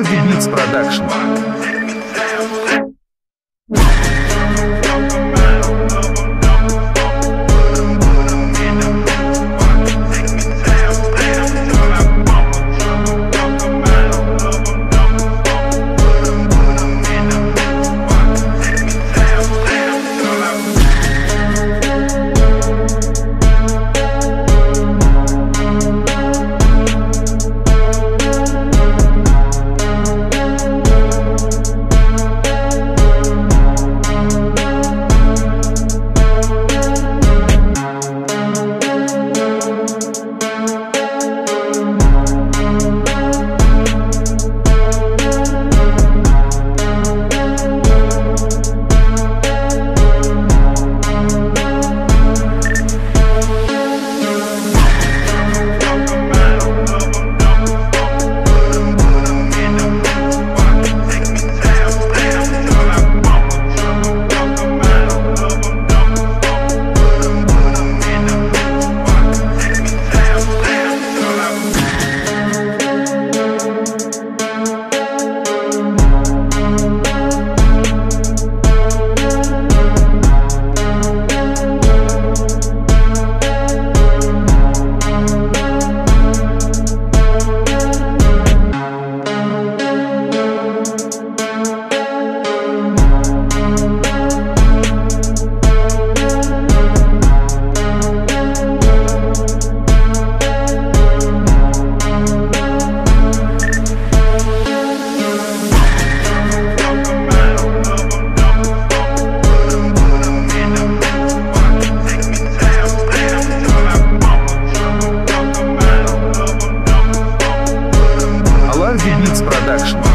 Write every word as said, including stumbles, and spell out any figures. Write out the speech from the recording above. Harvey Beats Production. Beats Production.